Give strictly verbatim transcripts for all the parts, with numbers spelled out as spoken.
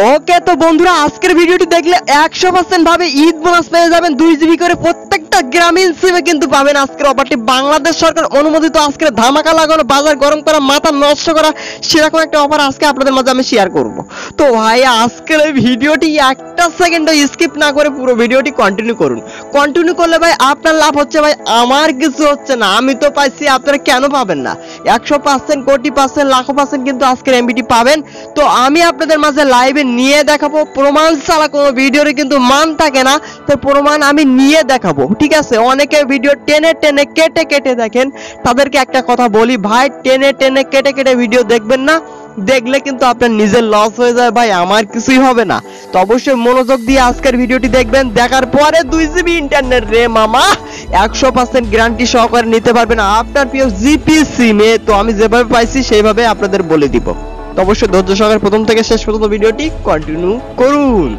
Okay तो बंधुरा आजकल भिडियो देखले एकशो पार्सेंट भावे ईद बोनस पे जाबेन दुई जीबी करे प्रत्येकटा ग्रामीण सीमे किन्तु पाबेन आजकेर अफारटी बांग्लादेश सरकार अनुमोदित आजकेर धामाका लागानो बाजार गरम करा माथा नष्ट करा सेरकम एकटा अफार आजके आपनादेर माঝে आमि शेयर करब। तो भाई आजकेर एई भिडियोटी एकटा सेकेंडो स्किप ना करे पुरो भिडियोटी कन्टिन्यू करुन। कन्टिन्यू करले भाई आपनार लाभ होच्छे भाई आमार किछु होच्छे ना, आमि तो पाইছি आपनारा केन पाबेन ना। एकशो पार्सेंट कोटी पार्सेंट लाखो पार्सेंट किन्तु आजकेर एमबिटी पाबेन। तो आमि आपनादेर माঝে लाइव নিয়ে দেখাবো, প্রমাণ ছাড়া কোনো ভিডিওর কিন্তু মান থাকে না, তো প্রমাণ আমি নিয়ে দেখাবো। ঠিক আছে, অনেকে ভিডিও টেনে টেনে কেটে কেটে দেখেন, তাদেরকে একটা কথা বলি ভাই টেনে টেনে কেটে কেটে ভিডিও দেখবেন না, দেখলে কিন্তু আপনার নিজের লস হয়ে যায় ভাই, আমার কিছুই হবে না। তো অবশ্যই মনোযোগ দিয়ে আজকের ভিডিওটি দেখবেন, দেখার পরে দুই জিবি ইন্টারনেট রে মামা একশো পার্সেন্ট গ্যারান্টি সহকারে নিতে পারবেন আপনার প্রিয় জিপি সিমে। তো আমি যেভাবে পাইছি সেইভাবে আপনাদের বলে দিব, तो अवश्य धैर्य सहकारे प्रथम थेके शेष पर्यन्त भिडियोटी कन्टिन्यू करुन।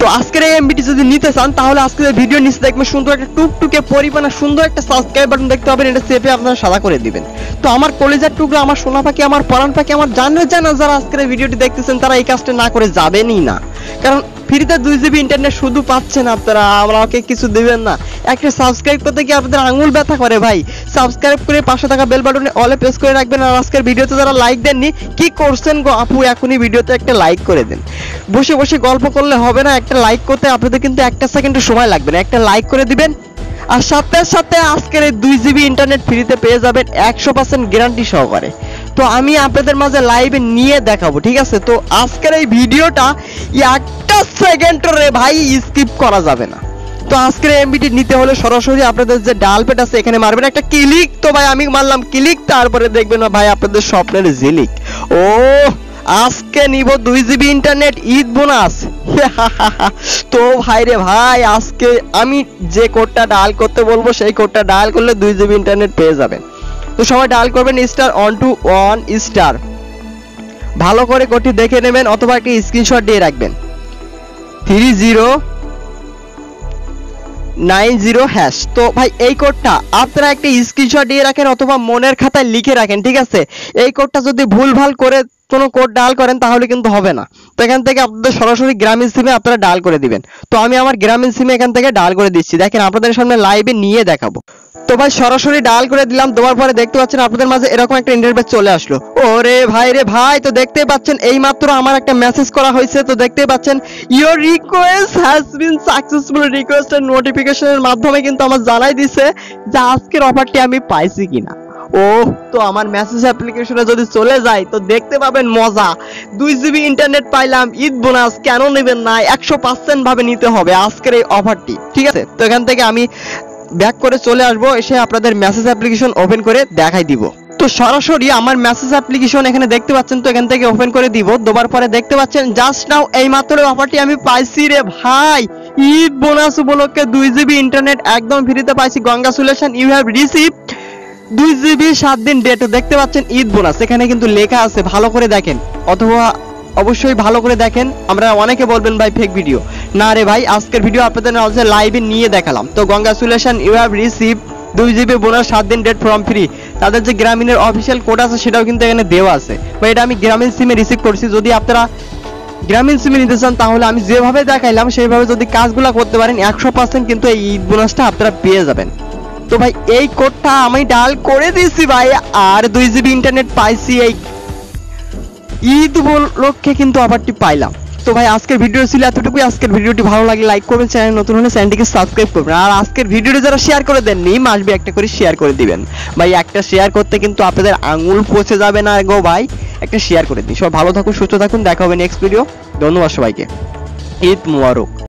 तो आजकल एमबिटी जो नीते चान ताहले आजकल भिडियो नीचे देखें सुंदर एक टुकटुके परिमाण सुंदर एक सबसक्राइब बाटन देखते पाबेन, एटा सेपे आपनारा सादा करे दिबेन। तो आमार कलेजार टुकड़ा आमार सोना पाखी आमार प्राण पाखी आमार जान जाना जारा आजकल भिडियोटी देखतेछेन तारा एई काजटा ना करे जाबेनई ना, कारण फ्रीते दुई जिबी इंटरनेट शुधु पाच्छेन आपनारा, आमाके किछु दिबेन ना। एकटा सबसक्राइब करते कि आपनादेर आंगुल ब्यथा करे भाई, सबसक्राइब करे पाशे थाका बेल बाटने अले प्रेस करे राखबेन। आर आजकेर भिडियोते जारा लाइक देननि कि करछेन गो आपु, एखुनी भिडियोते एकटा लाइक करे देन। बसे बसे गल्प करले होबे ना, একটা লাইক করতে আপনাদের কিন্তু একটা সেকেন্ডের সময় লাগবে না, একটা লাইক করে দিবেন। আর সাথে সাথে আজকের এই দুই জিবি ইন্টারনেট ফ্রিতে পেয়ে যাবেন একশো পার্সেন্ট গ্যারান্টি সহকারে। তো আমি আপনাদের মাঝে লাইভে নিয়ে দেখাবো, ঠিক আছে। তো আজকের এই ভিডিওটা একটা সেকেন্ডরে ভাই স্কিপ করা যাবে না। তো আজকের এমবিটি নিতে হলে সরাসরি আপনাদের যে ডাল পেট আছে এখানে মারবেন একটা ক্লিক। তো ভাই আমি মারলাম ক্লিক, তারপরে দেখবেন ভাই আপনাদের স্বপ্নের জিলিক। ও আজকে নিব দুই জিবি ইন্টারনেট ঈদ বোনাস। তো ভাই রে ভাই আজকে আমি যে কোডটা ডায়াল করতে বলবো সেই কোডটা ডায়াল করলে দুই জিবি ইন্টারনেট পেয়ে যাবেন। তো সবাই ডায়াল করবেন star one two one star, ভালো করে কোডটি দেখে নেবেন অথবা একটি স্ক্রিনশট দিয়ে রাখবেন। Three zero nine zero hash. তো ভাই এই কোডটা আপনারা একটা স্ক্রিনশট দিয়ে রাখেন অথবা মনের খাতায় লিখে রাখেন, ঠিক আছে। এই কোডটা যদি ভুলভাল করে কোনো কোড ডায়াল করেন তাহলে কিন্তু হবে না। তো এখান থেকে আপনাদের সরাসরি গ্রামীণ সিমে আপনারা ডায়াল করে দিবেন। তো আমি আমার গ্রামীণ সিমে এখান থেকে ডায়াল করে দিচ্ছি, দেখেন আপনাদের সামনে লাইভে নিয়ে দেখাবো। তো ভাই সরাসরি ডায়াল করে দিলাম, দেওয়ার পরে দেখতে পাচ্ছেন আপনাদের মাঝে এরকম একটা ইন্টারফেস চলে আসলো। ওরে ভাই রে ভাই, তো দেখতে পাচ্ছেন এইমাত্র আমার একটা মেসেজ করা হয়েছে। তো দেখতে পাচ্ছেন your request has been successful, request এর নোটিফিকেশনের মাধ্যমে কিন্তু আমার জানাই দিছে যে আজকের অফারটি আমি পাইছি কিনা। ও তো আমার মেসেজ অ্যাপ্লিকেশনে যদি চলে যায় তো দেখতে পাবেন মজা, দুই জিবি ইন্টারনেট পাইলাম ঈদ বোনাস, কেন নেবেন না? একশো পার্সেন্ট ভাবে নিতে হবে আজকের এই অফারটি, ঠিক আছে। তো এখান থেকে আমি ব্যাক করে চলে আসবো, এসে আপনাদের মেসেজ অ্যাপ্লিকেশন ওপেন করে দেখাই দিব। তো সরাসরি আমার মেসেজ অ্যাপ্লিকেশন এখানে দেখতে পাচ্ছেন, তো এখান থেকে ওপেন করে দিব। দেওয়ার পরে দেখতে পাচ্ছেন জাস্ট নাও এইমাত্র অফারটি আমি পাইছি রে ভাই, ঈদ বোনাস উপলক্ষে দুই জিবি ইন্টারনেট একদম ফ্রিতে পাইছি। কংগ্রাচুলেশন ইউ হ্যাভ রিসিভ দুই জিবি সাত দিন ডেট। দেখতে পাচ্ছেন ঈদ বোনাস এখানে কিন্তু লেখা আছে, ভালো করে দেখেন অথবা অবশ্যই ভালো করে দেখেন। আমরা অনেকে বলবেন ভাই ফেক ভিডিও, না রে ভাই আজকের ভিডিও আপনাদের মাঝে লাইভে নিয়ে দেখালাম। তো কংগ্রাচুলেশন ইউ হ্যাভ রিসিভ দুই জিবি বোনাস সাত দিন ডেট ফ্রম ফ্রি। তাদের যে গ্রামীণের অফিসিয়াল কোড আছে সেটাও কিন্তু এখানে দেওয়া আছে। বা এটা আমি গ্রামীণ সিমে রিসিভ করছি, যদি আপনারা গ্রামীণ সিমে নিতে চান তাহলে আমি যেভাবে দেখাইলাম সেইভাবে যদি কাজগুলো করতে পারেন একশো পার্সেন্ট কিন্তু এই ঈদ বোনাসটা আপনারা পেয়ে যাবেন। তো ভাই এই কোডটা আমি ডায়াল করে দিয়েছি ভাই, আর দুই জিবি ইন্টারনেট পাইছি এই ঈদ উপলক্ষে কিন্তু অফারটি পাইলাম। তো ভাই আজকের ভিডিও ছিল এতটুকুই। আজকের ভিডিওটি ভালো লাগলে লাইক করবেন, চ্যানেল নতুন হলে চ্যানেলটিকে সাবস্ক্রাইব করবেন। আর আজকের ভিডিওটি যারা শেয়ার করে দেননি আসবে একটা করে শেয়ার করে দিবেন ভাই, একটা শেয়ার করতে কিন্তু আপনাদের আঙুল পচে যাবে না গো ভাই, একটা শেয়ার করে দিন। সবাই ভালো থাকুন, সুস্থ থাকুন, দেখা হবে নেক্সট ভিডিও। ধন্যবাদ সবাইকে, ঈদ মোবারক।